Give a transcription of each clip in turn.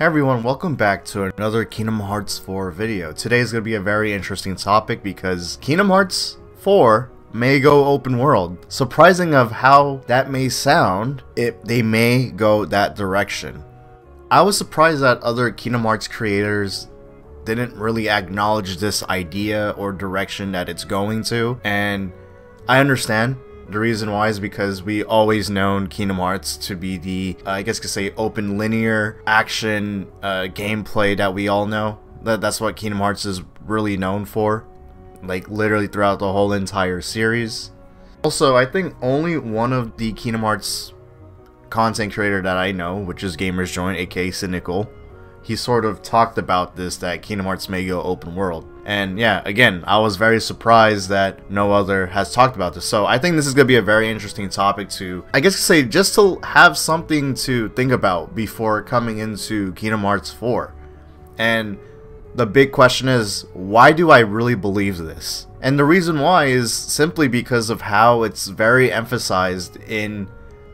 Hey everyone, welcome back to another Kingdom Hearts 4 video. Today is going to be a very interesting topic because Kingdom Hearts 4 may go open world. Surprising of how that may sound, they may go that direction. I was surprised that other Kingdom Hearts creators didn't really acknowledge this idea or direction that it's going to, and I understand. The reason why is because we always known Kingdom Hearts to be the, I guess you could say, open linear action gameplay that we all know. That's what Kingdom Hearts is really known for, like literally throughout the whole entire series. Also, I think only one of the Kingdom Hearts content creator that I know, which is Gamers Joint, aka Cynical, he sort of talked about this, that Kingdom Hearts may go open world. And yeah, again, I was very surprised that no other has talked about this. So I think this is going to be a very interesting topic to, I guess, say, just to have something to think about before coming into Kingdom Hearts 4. And the big question is, why do I really believe this? And the reason why is simply because of how it's very emphasized in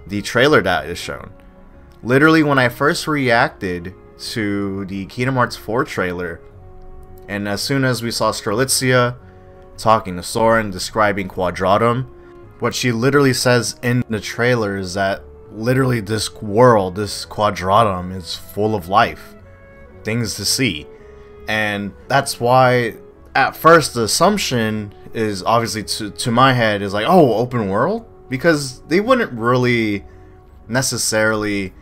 the trailer that is shown. Literally, when I first reacted to the Kingdom Hearts 4 trailer, and as soon as we saw Strelitzia talking to Sora and describing Quadratum, what she literally says in the trailer is that literally this world, this Quadratum, is full of life, things to see. And that's why at first the assumption is obviously to my head is like, oh, open world? Because they wouldn't really necessarily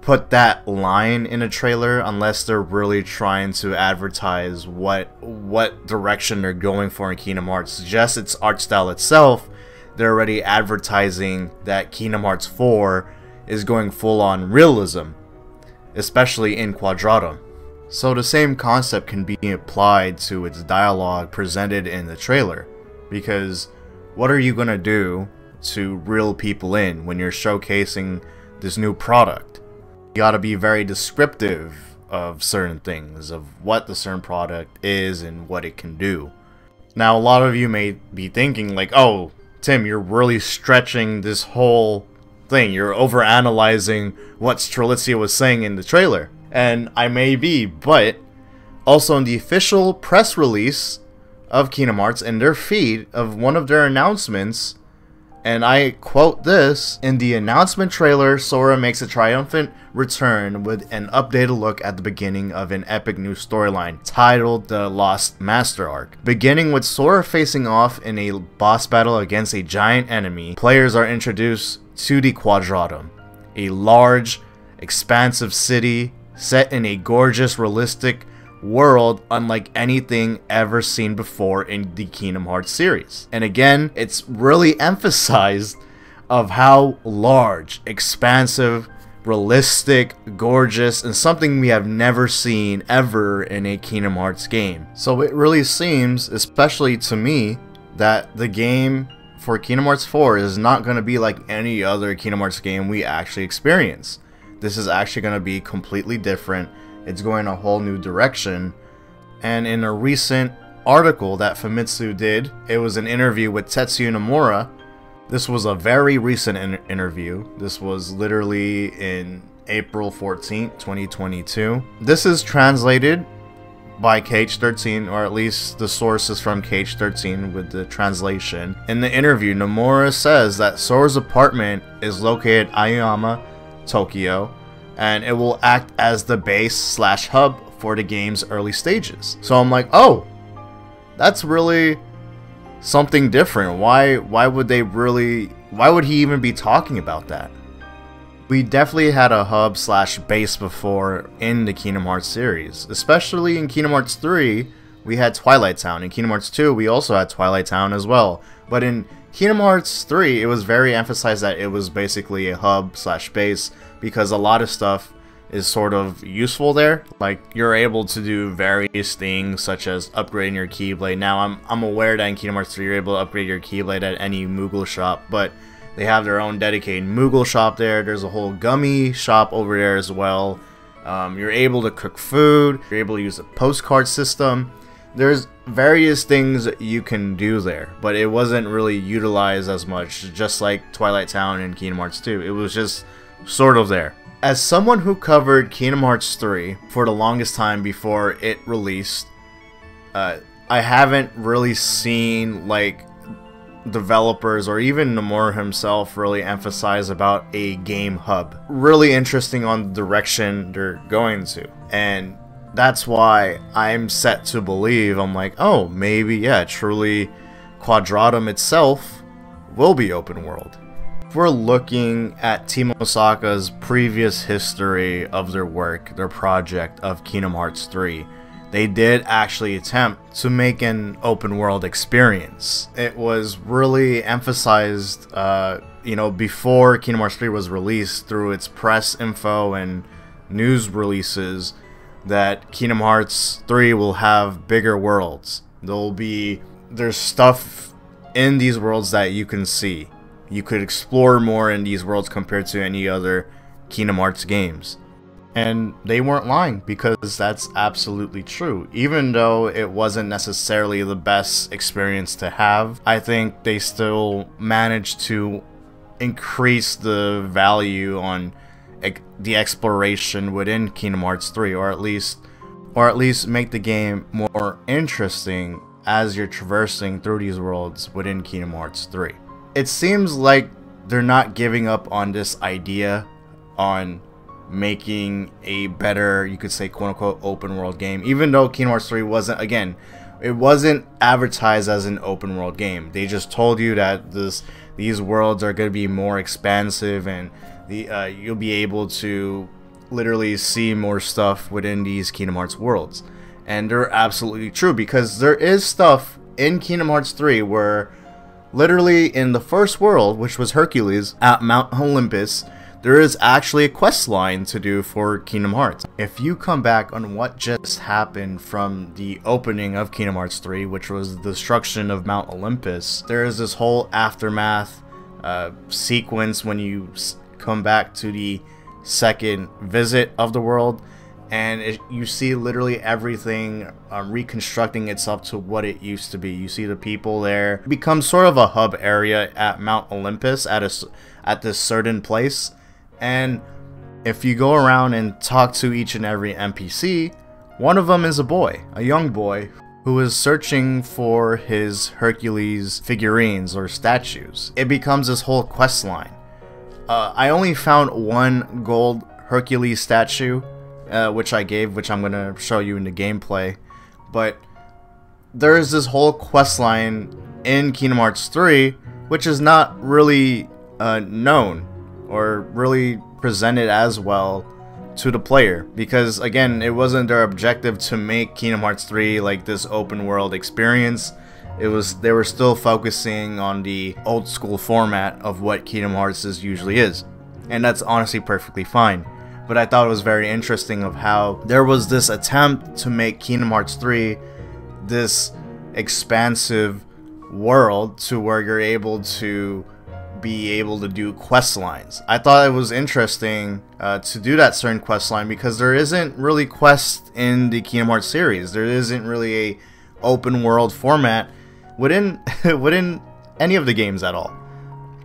put that line in a trailer unless they're really trying to advertise what direction they're going for in Kingdom Hearts. Just its art style itself, they're already advertising that Kingdom Hearts 4 is going full-on realism, especially in Quadratum. So the same concept can be applied to its dialogue presented in the trailer, because what are you gonna do to reel people in when you're showcasing this new product? You gotta be very descriptive of certain things, of what the certain product is and what it can do. Now, a lot of you may be thinking like, oh, Tim, you're really stretching this whole thing. You're overanalyzing what Strelitzia was saying in the trailer. And I may be, but also in the official press release of Kingdom Hearts and their feed of one of their announcements, and I quote this, "In the announcement trailer, Sora makes a triumphant return with an updated look at the beginning of an epic new storyline titled The Lost Master Arc. Beginning with Sora facing off in a boss battle against a giant enemy, players are introduced to the Quadratum, a large, expansive city set in a gorgeous, realistic world unlike anything ever seen before in the Kingdom Hearts series." And again, it's really emphasized of how large, expansive, realistic, gorgeous, and something we have never seen ever in a Kingdom Hearts game. So it really seems, especially to me, that the game for Kingdom Hearts 4 is not going to be like any other Kingdom Hearts game we actually experience. This is actually going to be completely different. It's going a whole new direction. And in a recent article that Famitsu did, it was an interview with Tetsuya Nomura. This was a very recent interview. This was literally in April 14, 2022. This is translated by KH13, or at least the source is from KH13 with the translation. In the interview, Nomura says that Sora's apartment is located at Aoyama, Tokyo, and it will act as the base / hub for the game's early stages. So I'm like, oh, that's really something different. Why would they really, why would he even be talking about that? We definitely had a hub / base before in the Kingdom Hearts series. Especially in Kingdom Hearts 3, we had Twilight Town. In Kingdom Hearts 2, we also had Twilight Town as well. But in Kingdom Hearts 3, it was very emphasized that it was basically a hub / base, because a lot of stuff is sort of useful there. Like, you're able to do various things such as upgrading your Keyblade. Now, I'm aware that in Kingdom Hearts 3 you're able to upgrade your Keyblade at any Moogle shop, but they have their own dedicated Moogle shop there. There's a whole gummy shop over there as well. You're able to cook food. You're able to use a postcard system. There's various things you can do there, but it wasn't really utilized as much, just like Twilight Town and Kingdom Hearts 2. It was just sort of there. As someone who covered Kingdom Hearts 3 for the longest time before it released, I haven't really seen like developers or even Nomura himself really emphasize about a game hub. Really interesting on the direction they're going to, and that's why I'm set to believe, I'm like, oh, maybe, yeah, truly Quadratum itself will be open world. If we're looking at Team Osaka's previous history of their work, their project of Kingdom Hearts 3, they did actually attempt to make an open world experience. It was really emphasized, you know, before Kingdom Hearts 3 was released through its press info and news releases, that Kingdom Hearts 3 will have bigger worlds. There's stuff in these worlds that you can see. You could explore more in these worlds compared to any other Kingdom Hearts games. And they weren't lying, because that's absolutely true. Even though it wasn't necessarily the best experience to have, I think they still managed to increase the value on the exploration within Kingdom Hearts 3, or at least make the game more interesting as you're traversing through these worlds within Kingdom Hearts 3. It seems like they're not giving up on this idea on making a better, you could say, quote-unquote, open world game, even though Kingdom Hearts 3 wasn't, again, it wasn't advertised as an open world game. They just told you that these worlds are going to be more expansive, and you'll be able to literally see more stuff within these Kingdom Hearts worlds. And they're absolutely true, because there is stuff in Kingdom Hearts 3 where literally in the first world, which was Hercules at Mount Olympus, there is actually a quest line to do for Kingdom Hearts. If you come back on what just happened from the opening of Kingdom Hearts 3, which was the destruction of Mount Olympus, there is this whole aftermath sequence when you come back to the second visit of the world, and you see literally everything reconstructing itself to what it used to be. You see the people there. It becomes sort of a hub area at Mount Olympus at this certain place. And if you go around and talk to each and every NPC, one of them is a boy, a young boy, who is searching for his Hercules figurines or statues. It becomes this whole quest line. I only found one gold Hercules statue, which I gave, which I'm going to show you in the gameplay. But there is this whole quest line in Kingdom Hearts 3, which is not really known or really presented as well to the player, because again, it wasn't their objective to make Kingdom Hearts 3 like this open world experience. It was, they were still focusing on the old school format of what Kingdom Hearts usually is, and that's honestly perfectly fine. But I thought it was very interesting of how there was this attempt to make Kingdom Hearts 3 this expansive world to where you're able to be able to do quest lines. I thought it was interesting to do that certain quest line, because there isn't really quests in the Kingdom Hearts series. There isn't really a open world format within any of the games at all,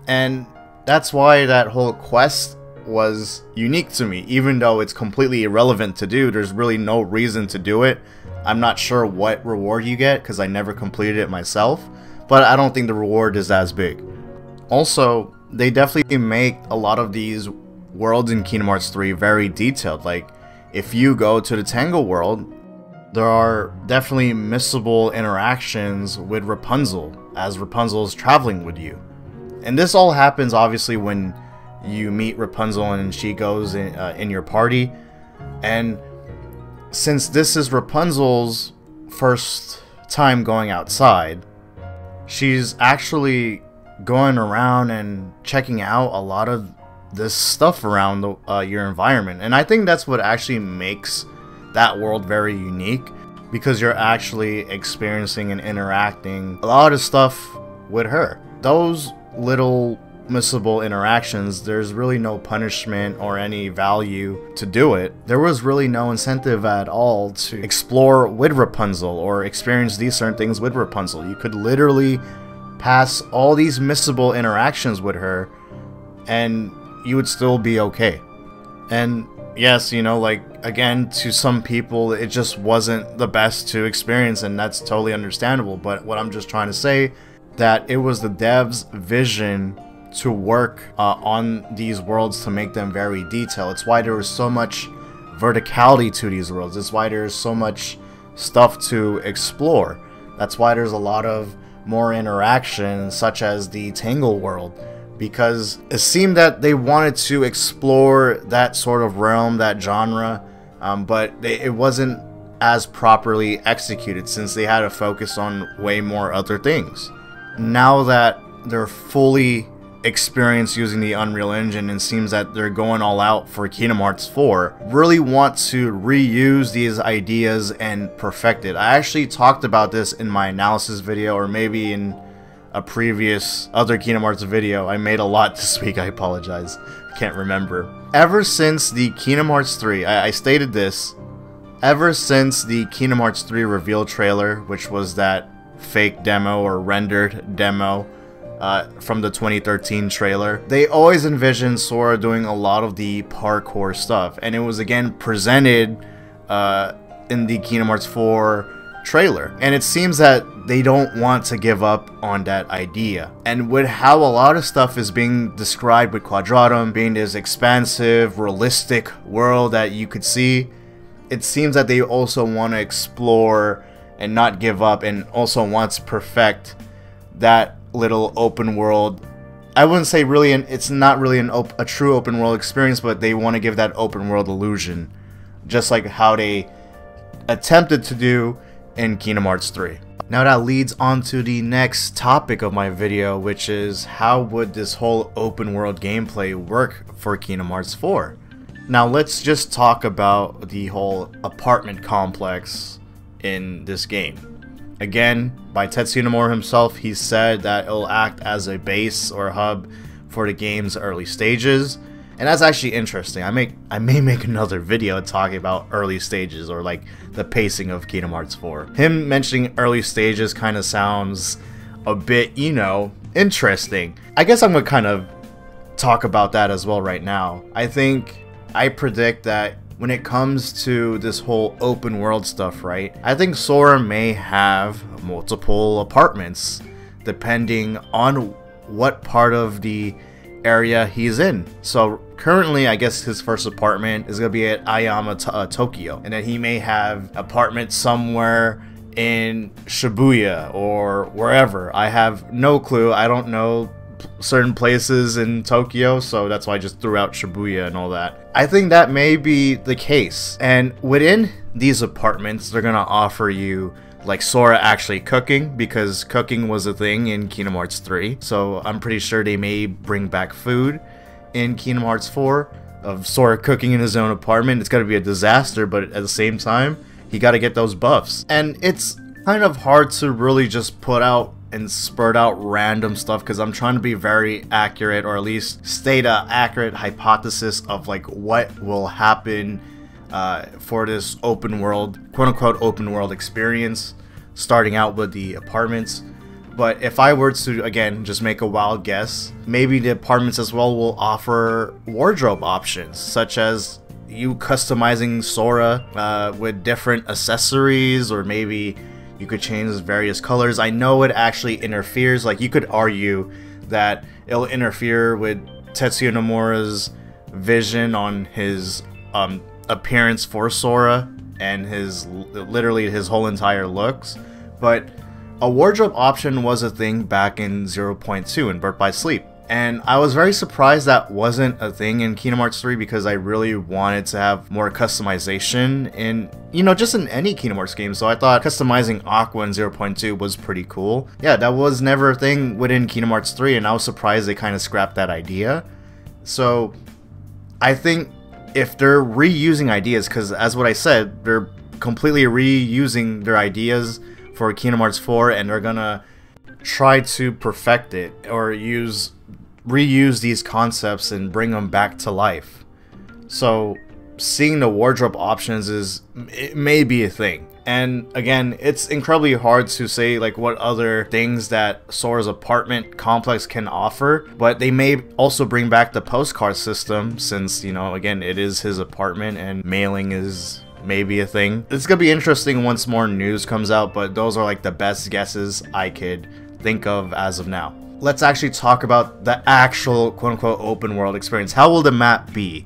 and that's why that whole quest was unique to me. Even though it's completely irrelevant to do, there's really no reason to do it. I'm not sure what reward you get, because I never completed it myself, but I don't think the reward is as big. Also, they definitely make a lot of these worlds in Kingdom Hearts 3 very detailed. Like, if you go to the Tangle world, there are definitely missable interactions with Rapunzel, as Rapunzel is traveling with you. And this all happens, obviously, when you meet Rapunzel and she goes in your party. And since this is Rapunzel's first time going outside, she's actually going around and checking out a lot of this stuff around your environment. And I think that's what actually makes that world very unique, because you're actually experiencing and interacting a lot of stuff with her. Those little missable interactions, there's really no punishment or any value to do it. There was really no incentive at all to explore with Rapunzel or experience these certain things with Rapunzel. You could literally pass all these missable interactions with her and you would still be okay. And yes, you know, like, again, to some people, it just wasn't the best to experience, and that's totally understandable. But what I'm just trying to say, that it was the devs' vision to work on these worlds to make them very detailed. It's why there was so much verticality to these worlds. It's why there's so much stuff to explore. That's why there's a lot of more interaction, such as the Tangle world, because it seemed that they wanted to explore that sort of realm, that genre, but it wasn't as properly executed since they had to focus on way more other things. Now that they're fully experienced using the Unreal Engine, and seems that they're going all out for Kingdom Hearts 4, really want to reuse these ideas and perfect it. I actually talked about this in my analysis video, or maybe in a previous other Kingdom Hearts video. I made a lot this week, I apologize. I can't remember. Ever since the Kingdom Hearts 3, I stated this, ever since the Kingdom Hearts 3 reveal trailer, which was that fake demo or rendered demo from the 2013 trailer, they always envisioned Sora doing a lot of the parkour stuff, and it was again presented in the Kingdom Hearts 4 trailer, and it seems that they don't want to give up on that idea. And with how a lot of stuff is being described with Quadratum being this expansive, realistic world that you could see, it seems that they also want to explore and not give up, and also want to perfect that little open world. I wouldn't say really it's not really a true open world experience, but they want to give that open world illusion, just like how they attempted to do in Kingdom Hearts 3. Now that leads on to the next topic of my video, which is how would this whole open world gameplay work for Kingdom Hearts 4? Now let's just talk about the whole apartment complex in this game. Again, by Tetsuya Nomura himself, he said that it'll act as a base or hub for the game's early stages, and that's actually interesting. I may make another video talking about early stages, or like the pacing of Kingdom Hearts 4. Him mentioning early stages kind of sounds a bit, you know, interesting. I guess I'm gonna kind of talk about that as well right now. I predict that when it comes to this whole open world stuff, right? I think Sora may have multiple apartments depending on what part of the area he's in. So currently, I guess his first apartment is gonna be at Aoyama, Tokyo, and then he may have apartments somewhere in Shibuya or wherever. I have no clue. I don't know certain places in Tokyo, so that's why I just threw out Shibuya and all that. I think that may be the case, and within these apartments they're gonna offer you, like, Sora actually cooking, because cooking was a thing in Kingdom Hearts 3, so I'm pretty sure they may bring back food in Kingdom Hearts 4 of Sora cooking in his own apartment. It's gonna be a disaster, but at the same time he gotta get those buffs, and it's kind of hard to really just put out and spurt out random stuff, because I'm trying to be very accurate, or at least state a accurate hypothesis of like what will happen for this open world, quote-unquote open world experience, starting out with the apartments. But if I were to, again, just make a wild guess, maybe the apartments as well will offer wardrobe options, such as you customizing Sora with different accessories, or maybe you could change various colors. I know it actually interferes, like, you could argue that it'll interfere with Tetsuya Nomura's vision on his appearance for Sora and his, literally his whole entire looks. But a wardrobe option was a thing back in 0.2 in Birth by Sleep, and I was very surprised that wasn't a thing in Kingdom Hearts 3, because I really wanted to have more customization in, you know, just in any Kingdom Hearts game. So I thought customizing Aqua in 0.2 was pretty cool. Yeah, that was never a thing within Kingdom Hearts 3, and I was surprised they kind of scrapped that idea. So I think if they're reusing ideas, because as what I said, they're completely reusing their ideas for Kingdom Hearts 4, and they're gonna try to perfect it, or reuse these concepts and bring them back to life. So seeing the wardrobe options is, it may be a thing. And again, it's incredibly hard to say like what other things that Sora's apartment complex can offer, but they may also bring back the postcard system since, you know, again, it is his apartment and mailing is maybe a thing. It's gonna be interesting once more news comes out, but those are like the best guesses I could think of as of now. Let's actually talk about the actual quote-unquote open world experience. How will the map be?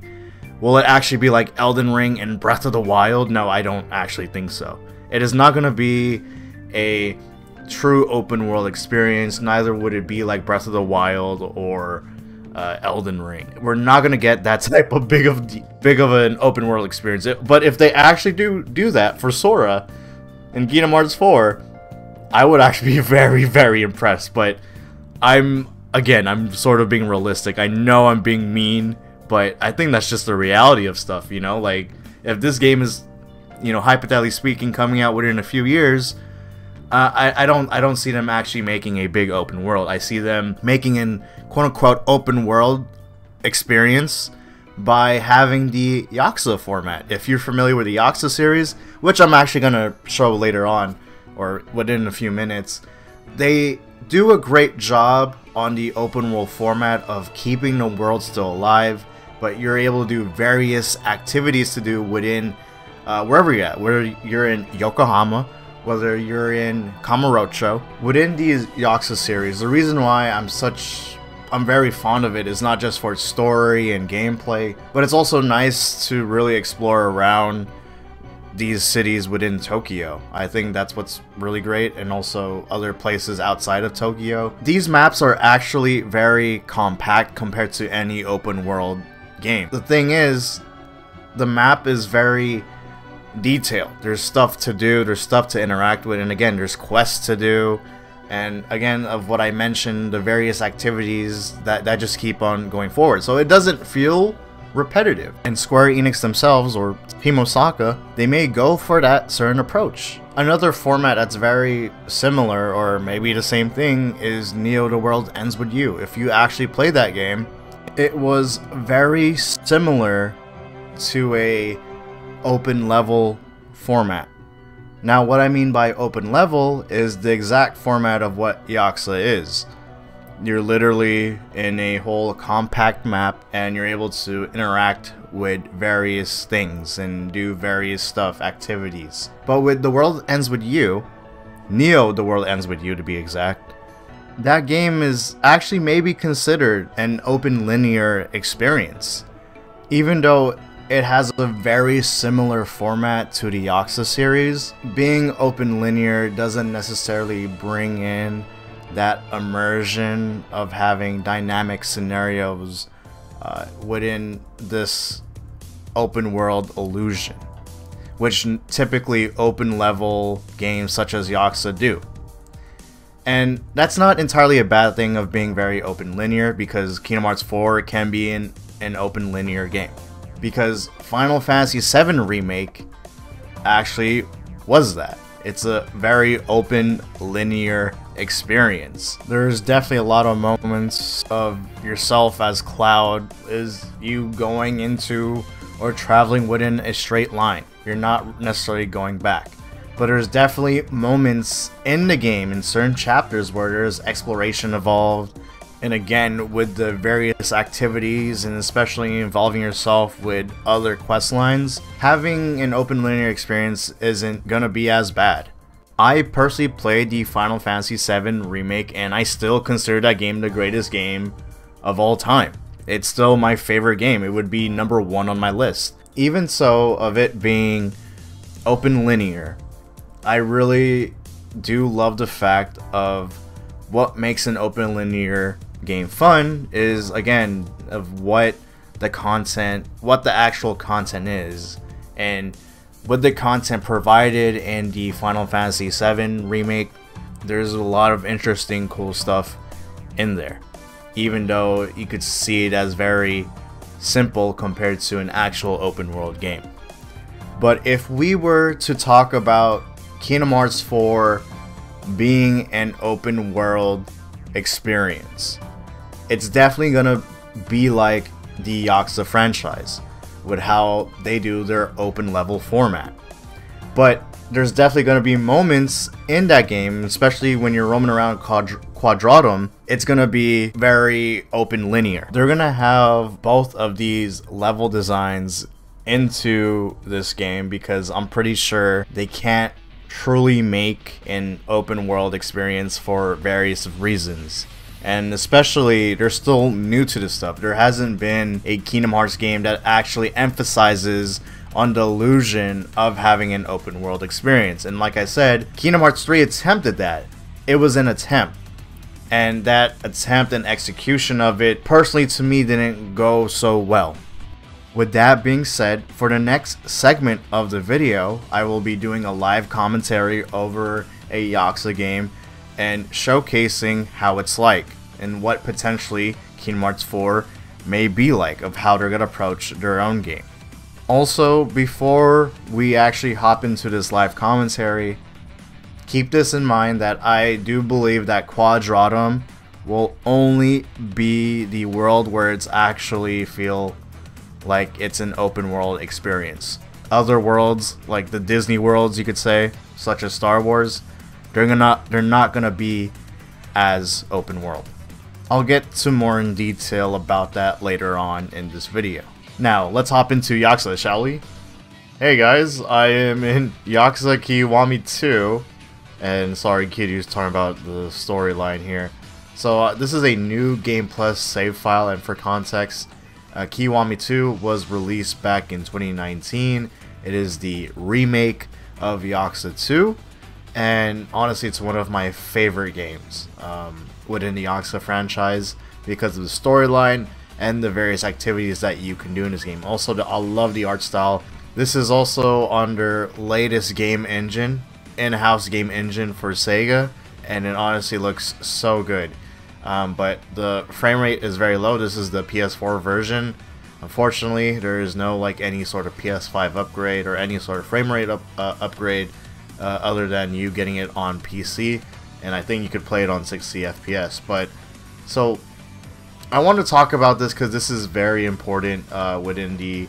Will it actually be like Elden Ring and Breath of the Wild? No, I don't actually think so. It is not going to be a true open world experience, neither would it be like Breath of the Wild or Elden Ring. We're not going to get that type of big of an open world experience. But if they actually do that for Sora in Kingdom Hearts 4, I would actually be very, very impressed. But I'm sort of being realistic. I know I'm being mean, but I think that's just the reality of stuff, you know? Like, if this game is, you know, hypothetically speaking, coming out within a few years, I don't see them actually making a big open world. I see them making an quote-unquote open world experience by having the Yakuza format. If you're familiar with the Yakuza series, which I'm actually going to show later on, or within a few minutes, they do a great job on the open world format of keeping the world still alive, but you're able to do various activities to do within wherever you're at, whether you're in Yokohama, whether you're in Kamurocho. Within these Yakuza series, the reason why I'm very fond of it is not just for its story and gameplay, but it's also nice to really explore around these cities within Tokyo. I think that's what's really great, and also other places outside of Tokyo. These maps are actually very compact compared to any open world game. The thing is, the map is very detailed. There's stuff to do, there's stuff to interact with, and again, there's quests to do, and again, of what I mentioned, the various activities that just keep on going forward. So it doesn't feel repetitive. And Square Enix themselves, or Team Osaka, they may go for that certain approach. Another format that's very similar, or maybe the same thing, is Neo The World Ends With You. If you actually play that game, it was very similar to a open level format. Now what I mean by open level is the exact format of what Yakuza is. You're literally in a whole compact map and you're able to interact with various things and do various stuff, activities. But with The World Ends With You, Neo The World Ends With You to be exact, that game is actually maybe considered an open linear experience. Even though it has a very similar format to the Yakuza series, being open linear doesn't necessarily bring in that immersion of having dynamic scenarios within this open world illusion, which typically open level games such as Yakuza do. And that's not entirely a bad thing of being very open linear, because Kingdom Hearts 4 can be an open linear game, because Final Fantasy VII Remake actually was that. It's a very open linear experience. There's definitely a lot of moments of yourself as Cloud is you going into or traveling within a straight line. You're not necessarily going back. But there's definitely moments in the game in certain chapters where there's exploration involved. And again, with the various activities and especially involving yourself with other quest lines, having an open linear experience isn't gonna be as bad. I personally played the Final Fantasy VII Remake and I still consider that game the greatest game of all time. It's still my favorite game. It would be #1 on my list. Even so, of it being open linear, I really do love the fact of what makes an open linear game fun is, again, of what the actual content is, and with the content provided in the Final Fantasy VII Remake, there's a lot of interesting, cool stuff in there, even though you could see it as very simple compared to an actual open world game. But if we were to talk about Kingdom Hearts 4 being an open world experience, it's definitely gonna be like the Yakuza franchise. with how they do their open level format. But there's definitely going to be moments in that game, especially when you're roaming around Quadratum, it's going to be very open linear. They're going to have both of these level designs into this game because I'm pretty sure they can't truly make an open world experience for various reasons. And especially, they're still new to this stuff. There hasn't been a Kingdom Hearts game that actually emphasizes on the illusion of having an open world experience. And like I said, Kingdom Hearts 3 attempted that. It was an attempt. And that attempt and execution of it, personally to me, didn't go so well. With that being said, for the next segment of the video, I will be doing a live commentary over a Yakuza game and showcasing how it's like and what potentially Kingdom Hearts 4 may be like, of how they're going to approach their own game. Also, before we actually hop into this live commentary, keep this in mind that I do believe that Quadratum will only be the world where it's actually feel like it's an open world experience. Other worlds, like the Disney worlds, you could say, such as Star Wars, they're not gonna be as open world. I'll get some more in detail about that later on in this video. Now let's hop into Yakuza, shall we? Hey guys, I am in Yakuza Kiwami 2, and sorry, Kiryu's talking about the storyline here. So this is a new Game Plus save file, and for context, Kiwami 2 was released back in 2019. It is the remake of Yakuza 2, and honestly it's one of my favorite games within the Yakuza franchise because of the storyline and the various activities that you can do in this game. Also, I love the art style. This is also on their latest game engine, in-house game engine for Sega, and it honestly looks so good. But the frame rate is very low. This is the PS4 version. Unfortunately, there is no like any sort of PS5 upgrade or any sort of frame rate upgrade other than you getting it on PC, and I think you could play it on 60 FPS. But so I want to talk about this because this is very important within the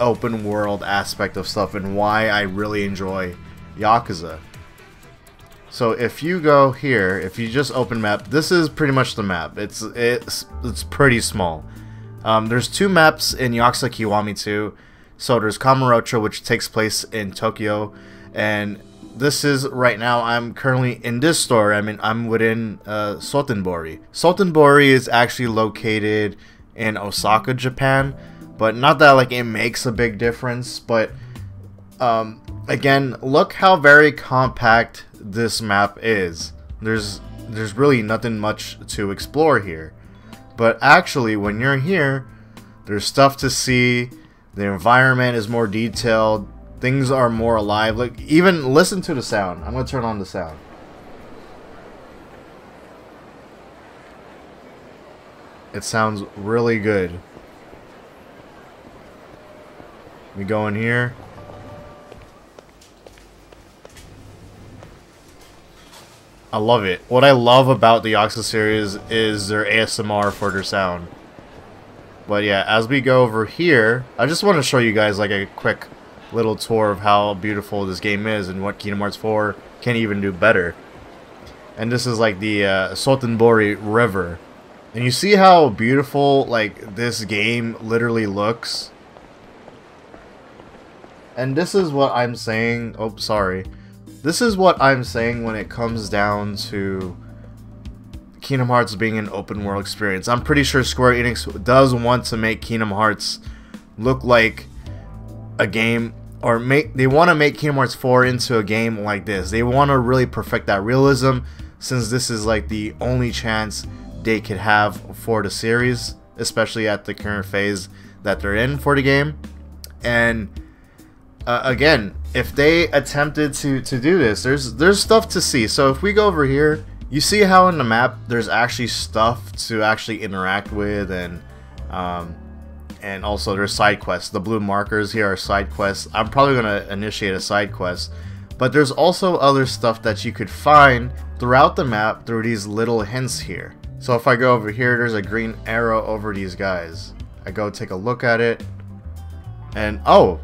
open world aspect of stuff and why I really enjoy Yakuza. So if you go here, if you just open map, this is pretty much the map. It's pretty small. There's two maps in Yakuza Kiwami 2. So there's Kamurocho, which takes place in Tokyo, and this is right now. I'm currently in this store. I mean, I'm within Sotenbori. Sotenbori is actually located in Osaka, Japan, but not that like it makes a big difference. But again, look how very compact this map is. There's really nothing much to explore here, but actually when you're here, there's stuff to see. The environment is more detailed. Things are more alive. Like, even listen to the sound. I'm gonna turn on the sound. It sounds really good. We go in here. I love it. What I love about the Yakuza series is their ASMR for their sound. But yeah, as we go over here, I just want to show you guys like a quick little tour of how beautiful this game is and what Kingdom Hearts 4 can even do better. And this is like the Sotenbori River, and you see how beautiful like this game literally looks. And this is what I'm saying. Oh, sorry. This is what I'm saying when it comes down to Kingdom Hearts being an open world experience. I'm pretty sure Square Enix does want to make Kingdom Hearts look like a game, or they want to make Kingdom Hearts 4 into a game like this. They want to really perfect that realism, since this is like the only chance they could have for the series, especially at the current phase that they're in for the game. And again, if they attempted to do this, there's stuff to see. So if we go over here, you see how in the map there's actually stuff to actually interact with, and also there's side quests. The blue markers here are side quests. I'm probably going to initiate a side quest, but there's also other stuff that you could find throughout the map through these little hints here. So if I go over here, there's a green arrow over these guys. I go take a look at it. And oh,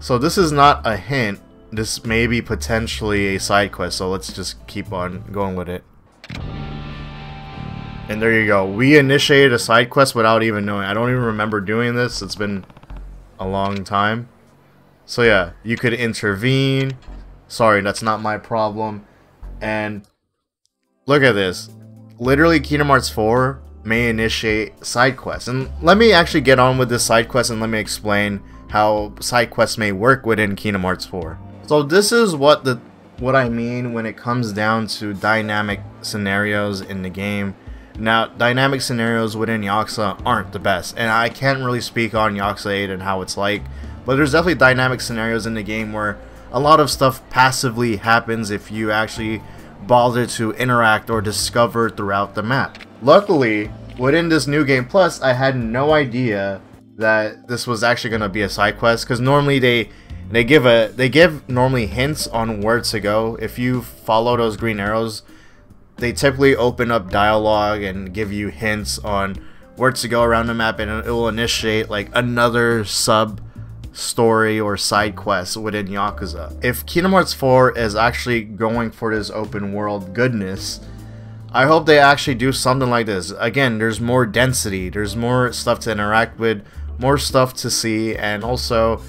so this is not a hint. This may be potentially a side quest, so let's just keep on going with it. And there you go. We initiated a side quest without even knowing. I don't even remember doing this. It's been a long time. So yeah, you could intervene. Sorry, that's not my problem. And look at this. Literally, Kingdom Hearts 4 may initiate side quests. And let me actually get on with this side quest and let me explain how side quests may work within Kingdom Hearts 4. So this is what I mean when it comes down to dynamic scenarios in the game. Now, dynamic scenarios within Yakuza aren't the best, and I can't really speak on Yakuza 8 and how it's like, but there's definitely dynamic scenarios in the game where a lot of stuff passively happens if you actually bother to interact or discover throughout the map. Luckily, within this new game plus, I had no idea that this was actually going to be a side quest, because normally they give normally hints on where to go. If you follow those green arrows, they typically open up dialogue and give you hints on where to go around the map, and it will initiate like another sub story or side quest within Yakuza. If Kingdom Hearts 4 is actually going for this open world goodness, I hope they actually do something like this. Again, there's more density, there's more stuff to interact with, more stuff to see, and also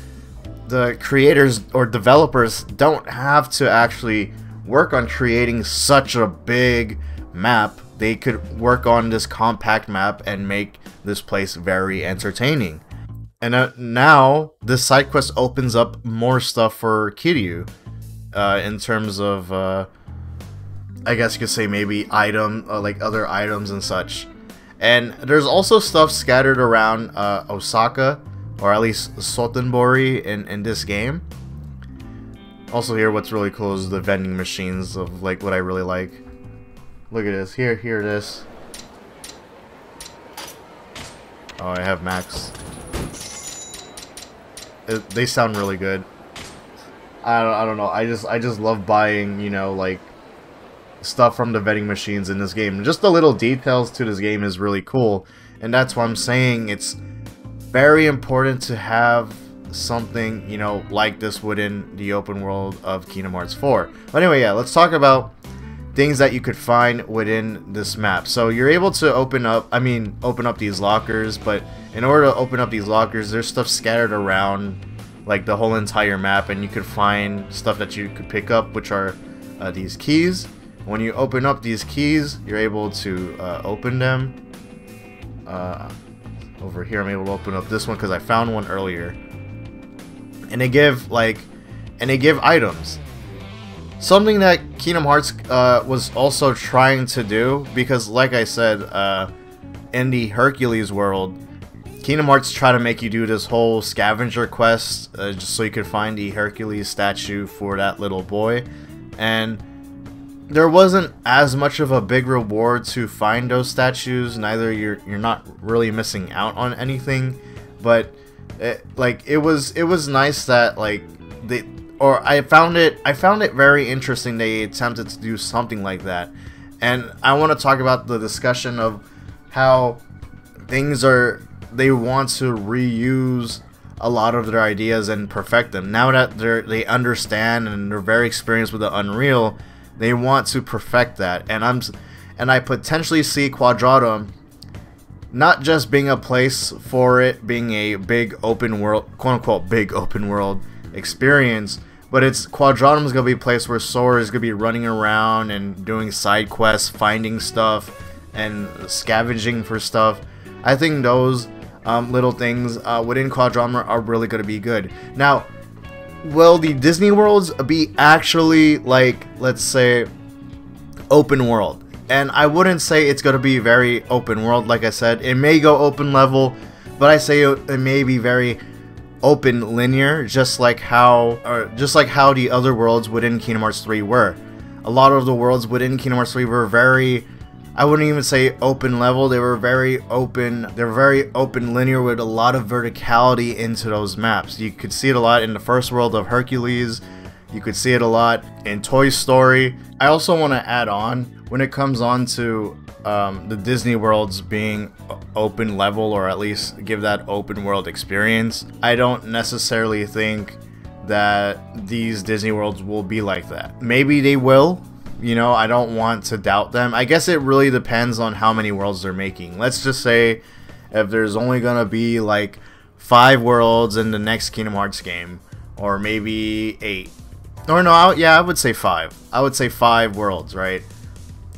the creators or developers don't have to actually work on creating such a big map. They could work on this compact map and make this place very entertaining. And now this side quest opens up more stuff for Kiryu in terms of I guess you could say maybe item, like other items and such. And there's also stuff scattered around Osaka, or at least Sotenbori in this game. Also here, what's really cool is the vending machines of like what I really like. Look at this. Here it is. Oh, I have Max. They sound really good. I don't know. I just love buying, you know, like stuff from the vending machines in this game. Just the little details to this game is really cool, and that's why I'm saying it's very important to have something, you know, like this within the open world of Kingdom Hearts 4. But anyway, yeah, let's talk about things that you could find within this map. So you're able to open up these lockers, but in order to open up these lockers, there's stuff scattered around like the whole entire map, and you could find stuff that you could pick up, which are these keys. When you open up these keys, you're able to open them. Over here, I'm able to open up this one because I found one earlier. And they give items. Something that Kingdom Hearts was also trying to do, because like I said, in the Hercules world, Kingdom Hearts try to make you do this whole scavenger quest just so you could find the Hercules statue for that little boy. And there wasn't as much of a big reward to find those statues. Neither you're not really missing out on anything, but it was nice that like I found it very interesting they attempted to do something like that. And I want to talk about the discussion of how they want to reuse a lot of their ideas and perfect them. Now that they understand and they're very experienced with the Unreal, they want to perfect that. And I potentially see Quadratum not just being a place for it being a big open world, quote unquote big open world experience, but it's Quadratum is going to be a place where Sora is going to be running around and doing side quests, finding stuff and scavenging for stuff. I think those little things within Quadratum are really going to be good. Now, will the Disney worlds be actually like, let's say, open world? And I wouldn't say it's going to be very open world. Like I said, it may go open level, but I say it may be very open linear, just like how the other worlds within Kingdom Hearts 3 were. A lot of the worlds within Kingdom Hearts 3 were very, I wouldn't even say open level. They were very open. They're very open linear with a lot of verticality into those maps. You could see it a lot in the first world of Hercules. You could see it a lot in Toy Story. I also want to add on when it comes on to the Disney worlds being open level, or at least give that open world experience. I don't necessarily think that these Disney worlds will be like that. Maybe they will, you know, I don't want to doubt them. I guess it really depends on how many worlds they're making. Let's just say if there's only gonna be like 5 worlds in the next Kingdom Hearts game, or maybe 8. Or no, yeah, I would say 5. I would say 5 worlds, right?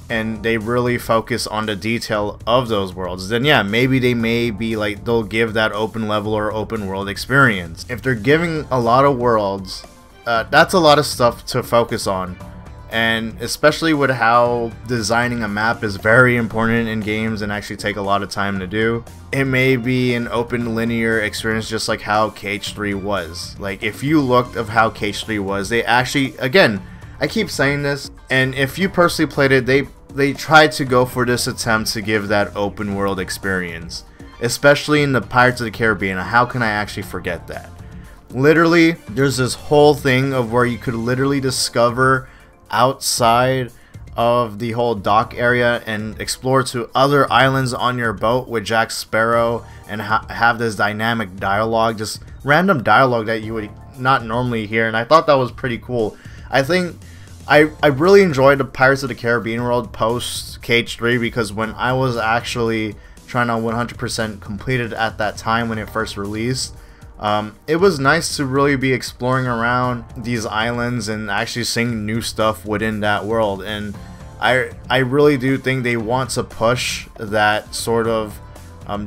And they really focus on the detail of those worlds, then yeah, maybe they may be like, they'll give that open level or open world experience. If they're giving a lot of worlds, that's a lot of stuff to focus on, and especially with how designing a map is very important in games and actually take a lot of time to do. It may be an open linear experience just like how KH3 was. Like if you looked of how KH3 was, they actually, again, I keep saying this, and if you personally played it, they tried to go for this attempt to give that open world experience, especially in the Pirates of the Caribbean. How can I actually forget that? Literally, there's this whole thing of where you could literally discover outside of the whole dock area and explore to other islands on your boat with Jack Sparrow, and have this dynamic dialogue, just random dialogue that you would not normally hear, and I thought that was pretty cool. I think I really enjoyed the Pirates of the Caribbean world post KH3, because when I was actually trying to 100% complete it at that time when it first released, it was nice to really be exploring around these islands and actually seeing new stuff within that world. And I really do think they want to push that sort of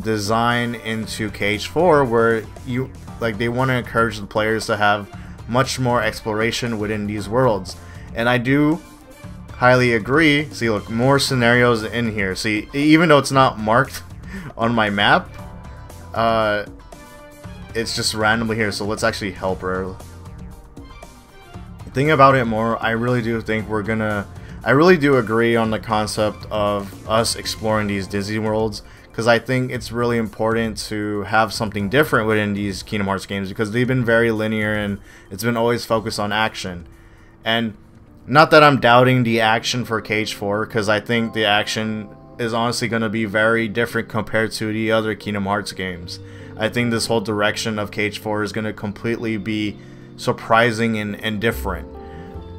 design into KH4, where you like, they want to encourage the players to have much more exploration within these worlds. And I do highly agree. See, look, more scenarios in here. See, even though it's not marked on my map, it's just randomly here, so let's actually help her. Think about it more. I really do think we're gonna... I really do agree on the concept of us exploring these Disney worlds, because I think it's really important to have something different within these Kingdom Hearts games, because they've been very linear and it's been always focused on action. And not that I'm doubting the action for KH4, because I think the action is honestly going to be very different compared to the other Kingdom Hearts games. I think this whole direction of KH4 is going to completely be surprising and different.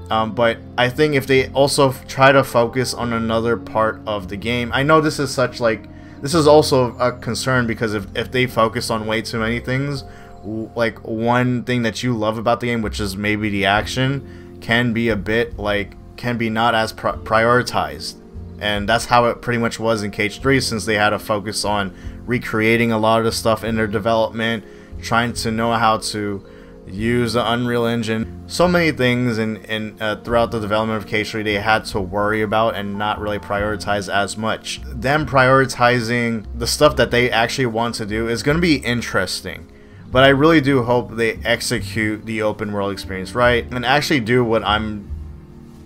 But I think if they also try to focus on another part of the game, I know this is such like, this is also a concern, because if they focus on way too many things, like one thing that you love about the game, which is maybe the action, can be a bit like, can be not as prioritized. And that's how it pretty much was in KH3, since they had a focus on recreating a lot of the stuff in their development, trying to know how to use the Unreal Engine. So many things throughout the development of KH3 they had to worry about and not really prioritize as much. Them prioritizing the stuff that they actually want to do is going to be interesting, but I really do hope they execute the open world experience right and actually do what I'm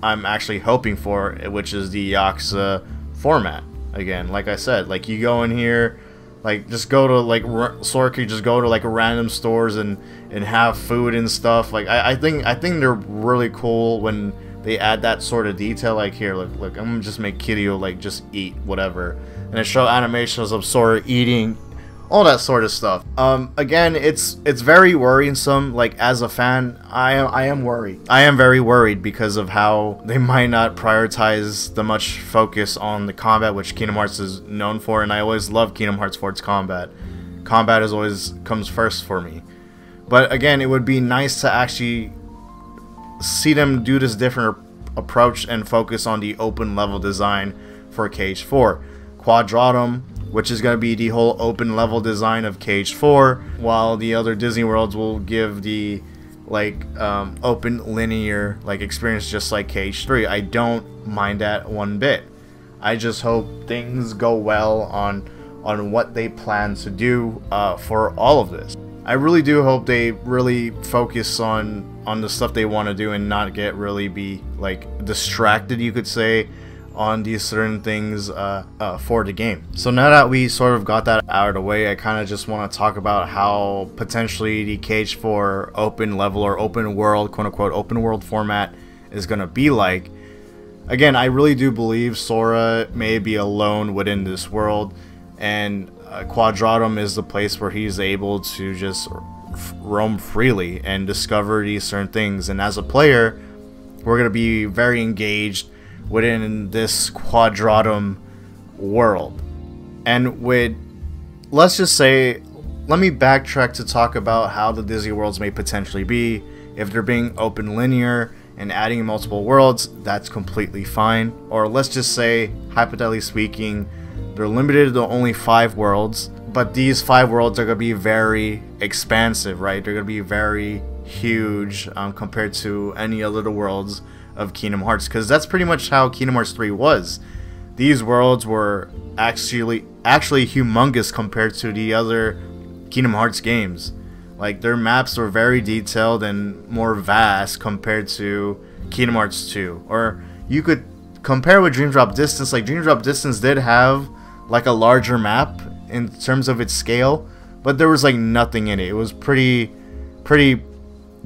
actually hoping for, which is the Yakuza format. Again, like I said, like you go in here, like just go to like Sora could just go to like random stores and have food and stuff. Like I think they're really cool when they add that sort of detail. Like here, look, I'm gonna just make Kiryu like just eat whatever, and it show animations of Sora eating, all that sort of stuff. Again, it's very worrisome. Like as a fan, I am worried. I am very worried because of how they might not prioritize the much focus on the combat, which Kingdom Hearts is known for, and I always love Kingdom Hearts for its combat. Combat is always comes first for me. But again, it would be nice to actually see them do this different approach and focus on the open level design for KH4. Quadratum, which is going to be the whole open level design of KH4, while the other Disney worlds will give the like open linear like experience just like KH3. I don't mind that one bit. I just hope things go well on what they plan to do for all of this. I really do hope they really focus on the stuff they want to do and not get really be like distracted, you could say, on these certain things for the game. So now that we sort of got that out of the way, I kind of just want to talk about how potentially the KH4 open level or open world, quote unquote, open world format is going to be like. Again, I really do believe Sora may be alone within this world, and Quadratum is the place where he's able to just roam freely and discover these certain things. And as a player, we're going to be very engaged within this Quadratum world. And with, let's just say, let me backtrack to talk about how the Disney worlds may potentially be. If they're being open linear and adding multiple worlds, that's completely fine. Or let's just say, hypothetically speaking, they're limited to only 5 worlds, but these 5 worlds are going to be very expansive, right? They're going to be very huge compared to any other worlds of Kingdom Hearts, because that's pretty much how Kingdom Hearts 3 was. These worlds were actually humongous compared to the other Kingdom Hearts games. Like, their maps were very detailed and more vast compared to Kingdom Hearts 2. Or you could compare with Dream Drop Distance. Like, Dream Drop Distance did have like a larger map in terms of its scale, but there was like nothing in it. It was pretty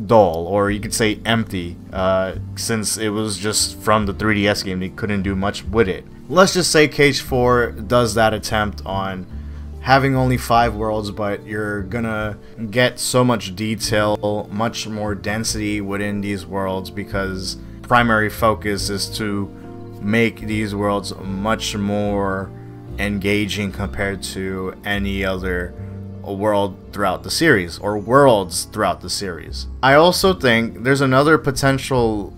dull, or you could say empty, since it was just from the 3DS game. They couldn't do much with it. Let's just say KH4 does that attempt on having only 5 worlds, but you're gonna get so much detail, much more density within these worlds, because primary focus is to make these worlds much more engaging compared to any other world throughout the series, or worlds throughout the series. I also think there's another potential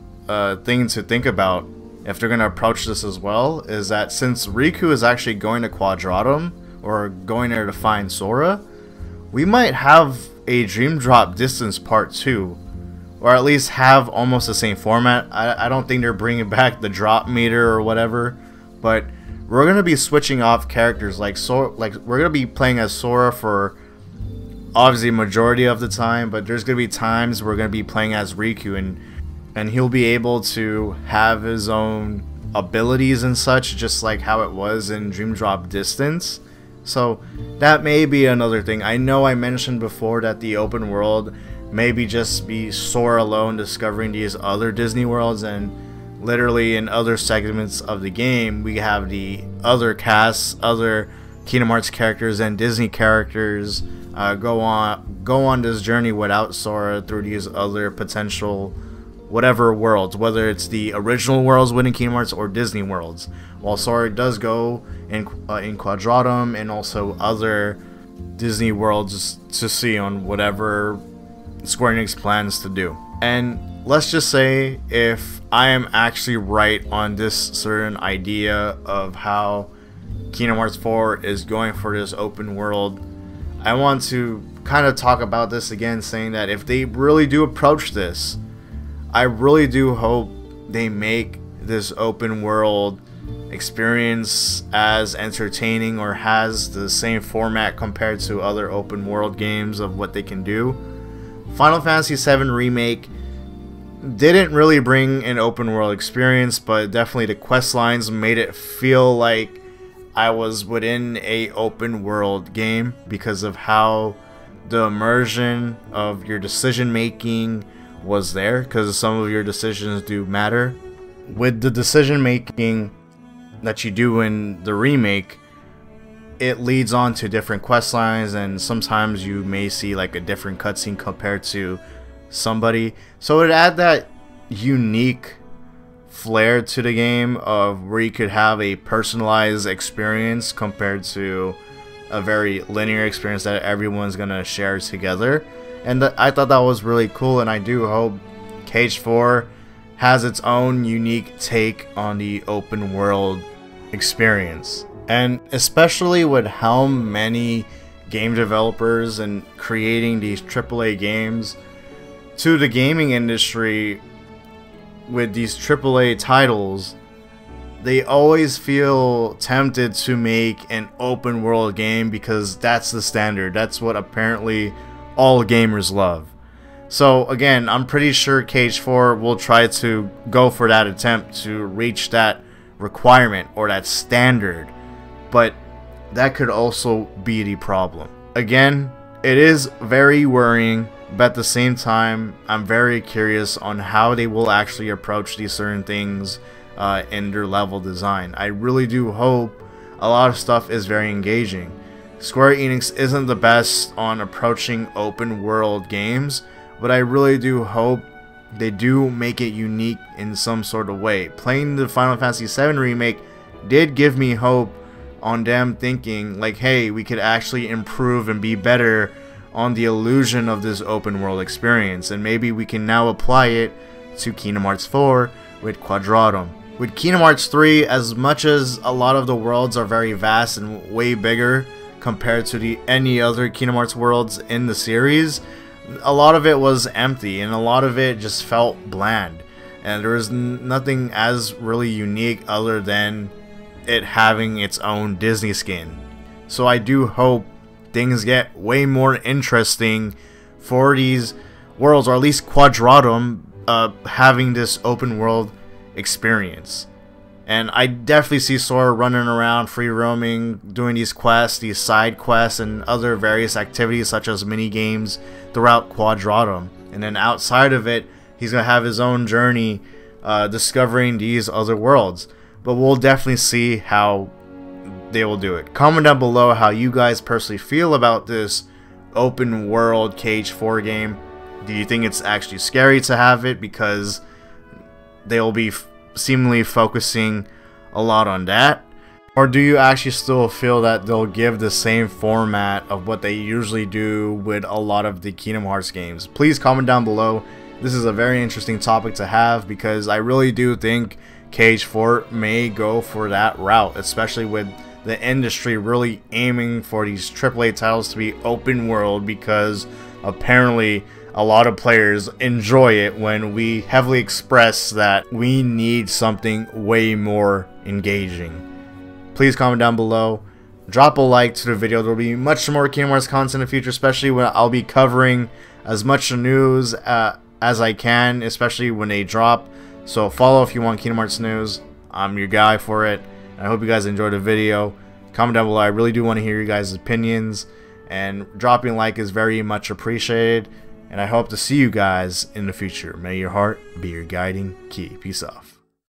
thing to think about if they're going to approach this as well, is that since Riku is actually going to Quadratum, or going there to find Sora, we might have a Dream Drop Distance Part 2, or at least have almost the same format. I don't think they're bringing back the drop meter or whatever, but we're going to be switching off characters. Like, we're going to be playing as Sora for obviously majority of the time, but there's going to be times we're going to be playing as Riku, and he'll be able to have his own abilities and such, just like how it was in Dream Drop Distance. So that may be another thing. I know I mentioned before that the open world maybe just be Sora alone discovering these other Disney worlds, and literally in other segments of the game we have the other casts, other Kingdom Hearts characters and Disney characters go on this journey without Sora through these other potential whatever worlds, whether it's the original worlds within Kingdom Hearts or Disney worlds, while Sora does go in Quadratum and also other Disney worlds to see on whatever Square Enix plans to do. And let's just say, if I am actually right on this certain idea of how Kingdom Hearts 4 is going for this open world, I want to kind of talk about this again, saying that if they really do approach this, I really do hope they make this open world experience as entertaining, or has the same format compared to other open world games of what they can do. Final Fantasy VII Remake didn't really bring an open world experience, but definitely the quest lines made it feel like I was within a open world game, because of how the immersion of your decision making was there, because some of your decisions do matter. With the decision making that you do in the remake, it leads on to different quest lines, and sometimes you may see like a different cutscene compared to somebody. So it add that unique flair to the game of where you could have a personalized experience compared to a very linear experience that everyone's gonna share together. And I thought that was really cool, and I do hope KH4 has its own unique take on the open world experience. And especially with how many game developers and creating these AAA games to the gaming industry, with these AAA titles, they always feel tempted to make an open world game, because that's the standard. That's what apparently all gamers love. So again, I'm pretty sure KH4 will try to go for that attempt to reach that requirement or that standard. But that could also be the problem. Again, it is very worrying, but at the same time, I'm very curious on how they will actually approach these certain things in their level design. I really do hope a lot of stuff is very engaging. Square Enix isn't the best on approaching open world games, but I really do hope they do make it unique in some sort of way. Playing the Final Fantasy VII Remake did give me hope on them thinking like, hey, we could actually improve and be better on the illusion of this open world experience, and maybe we can now apply it to Kingdom Hearts 4 with Quadratum. With Kingdom Hearts 3, as much as a lot of the worlds are very vast and way bigger compared to any other Kingdom Hearts worlds in the series, a lot of it was empty and a lot of it just felt bland, and there was nothing as really unique other than it having its own Disney skin. So I do hope things get way more interesting for these worlds, or at least Quadratum having this open world experience. And I definitely see Sora running around, free roaming, doing these quests, these side quests, and other various activities such as mini games throughout Quadratum. And then outside of it, he's going to have his own journey discovering these other worlds. But we'll definitely see how they will do it. Comment down below how you guys personally feel about this open world KH4 game. Do you think it's actually scary to have it because they'll be seemingly focusing a lot on that, or do you actually still feel that they'll give the same format of what they usually do with a lot of the Kingdom Hearts games? Please comment down below. This is a very interesting topic to have, because I really do think KH4 may go for that route, especially with the industry really aiming for these AAA titles to be open world, because apparently a lot of players enjoy it when we heavily express that we need something way more engaging. Please comment down below. Drop a like to the video. There will be much more Kingdom Hearts content in the future, especially when I'll be covering as much news as I can, especially when they drop. So follow if you want Kingdom Hearts news. I'm your guy for it. And I hope you guys enjoyed the video. Comment down below. I really do want to hear you guys' opinions. And dropping a like is very much appreciated. And I hope to see you guys in the future. May your heart be your guiding key. Peace off.